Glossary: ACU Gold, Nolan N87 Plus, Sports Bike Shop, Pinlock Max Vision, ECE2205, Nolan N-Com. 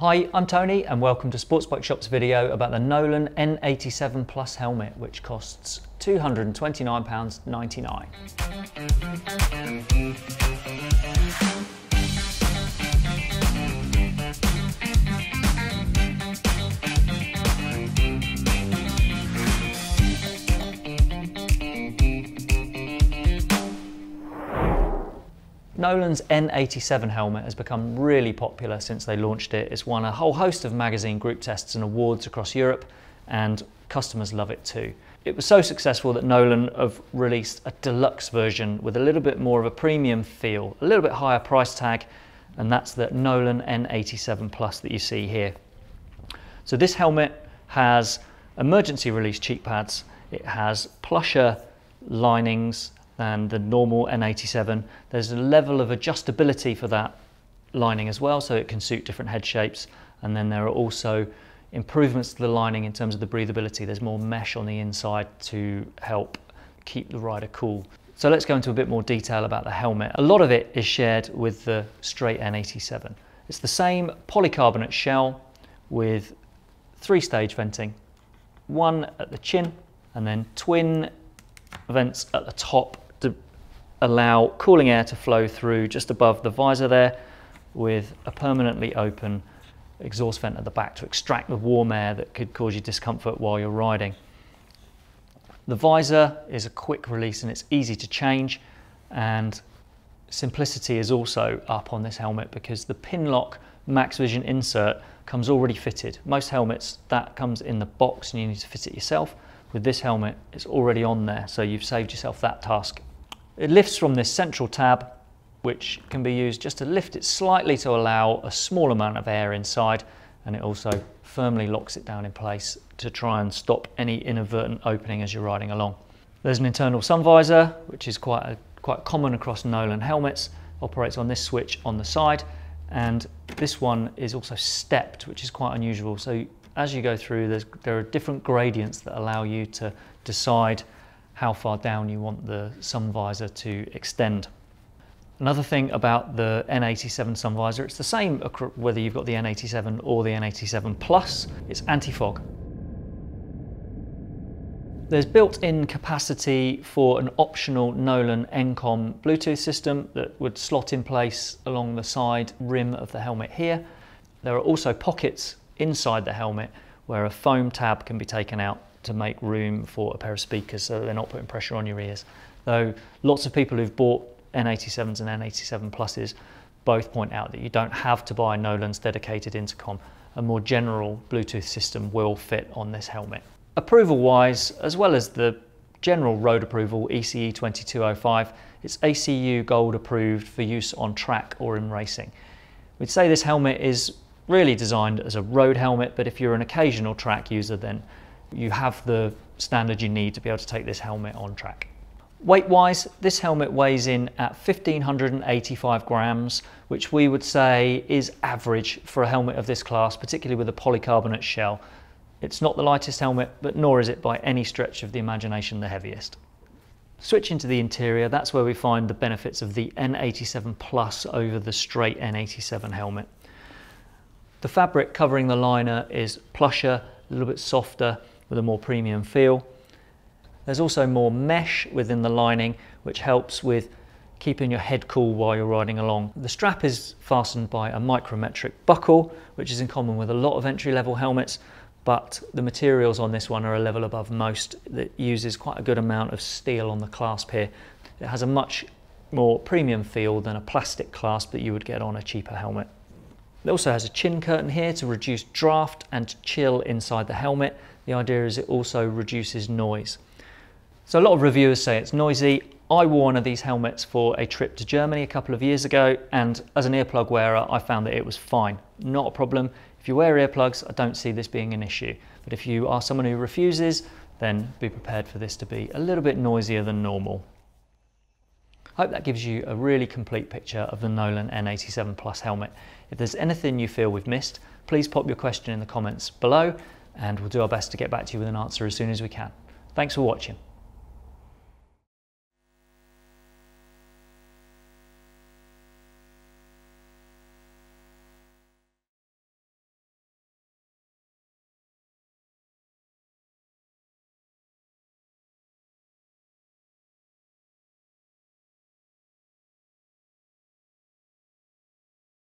Hi, I'm Tony and welcome to Sports Bike Shop's video about the Nolan N87 Plus helmet, which costs £229.99. Nolan's N87 helmet has become really popular since they launched it. It's won a whole host of magazine group tests and awards across Europe, and customers love it too. It was so successful that Nolan have released a deluxe version with a little bit more of a premium feel, a little bit higher price tag, and that's the Nolan N87 Plus that you see here. So this helmet has emergency release cheek pads, it has plusher linings than the normal N87. There's a level of adjustability for that lining as well, so it can suit different head shapes, and then there are also improvements to the lining in terms of the breathability. There's more mesh on the inside to help keep the rider cool. So let's go into a bit more detail about the helmet. A lot of it is shared with the straight N87. It's the same polycarbonate shell with three-stage venting, one at the chin and then twin vents at the top to allow cooling air to flow through just above the visor there, with a permanently open exhaust vent at the back to extract the warm air that could cause you discomfort while you're riding. The visor is a quick release and it's easy to change, and simplicity is also up on this helmet because the Pinlock Max Vision insert comes already fitted. Most helmets that comes in the box and you need to fit it yourself. With this helmet it's already on there, so you've saved yourself that task. It lifts from this central tab, which can be used just to lift it slightly to allow a small amount of air inside, and it also firmly locks it down in place to try and stop any inadvertent opening as you're riding along. There's an internal sun visor, which is quite common across Nolan helmets, operates on this switch on the side, and this one is also stepped, which is quite unusual. So as you go through, there are different gradients that allow you to decide how far down you want the sun visor to extend. Another thing about the N87 sun visor, it's the same whether you've got the N87 or the N87 Plus, it's anti-fog. There's built-in capacity for an optional Nolan N-Com Bluetooth system that would slot in place along the side rim of the helmet here. There are also pockets inside the helmet where a foam tab can be taken out to make room for a pair of speakers so that they're not putting pressure on your ears. Though lots of people who've bought N87s and N87 Pluses both point out that you don't have to buy Nolan's dedicated intercom. A more general Bluetooth system will fit on this helmet. Approval wise, as well as the general road approval ECE2205, it's ACU Gold approved for use on track or in racing. We'd say this helmet is really designed as a road helmet, but if you're an occasional track user, then you have the standard you need to be able to take this helmet on track. Weight wise, this helmet weighs in at 1,585 grams, which we would say is average for a helmet of this class, particularly with a polycarbonate shell. It's not the lightest helmet, but nor is it by any stretch of the imagination the heaviest. Switching to the interior, that's where we find the benefits of the N87 Plus over the straight N87 helmet. The fabric covering the liner is plusher, a little bit softer with a more premium feel. There's also more mesh within the lining, which helps with keeping your head cool while you're riding along. The strap is fastened by a micrometric buckle, which is in common with a lot of entry-level helmets, but the materials on this one are a level above most. That uses quite a good amount of steel on the clasp here. It has a much more premium feel than a plastic clasp that you would get on a cheaper helmet. It also has a chin curtain here to reduce draft and chill inside the helmet. The idea is it also reduces noise. So a lot of reviewers say it's noisy. I wore one of these helmets for a trip to Germany a couple of years ago, and as an earplug wearer I found that it was fine, not a problem. If you wear earplugs, I don't see this being an issue, but if you are someone who refuses, then be prepared for this to be a little bit noisier than normal. I hope that gives you a really complete picture of the Nolan N87 Plus helmet. If there's anything you feel we've missed, please pop your question in the comments below, and we'll do our best to get back to you with an answer as soon as we can. Thanks for watching.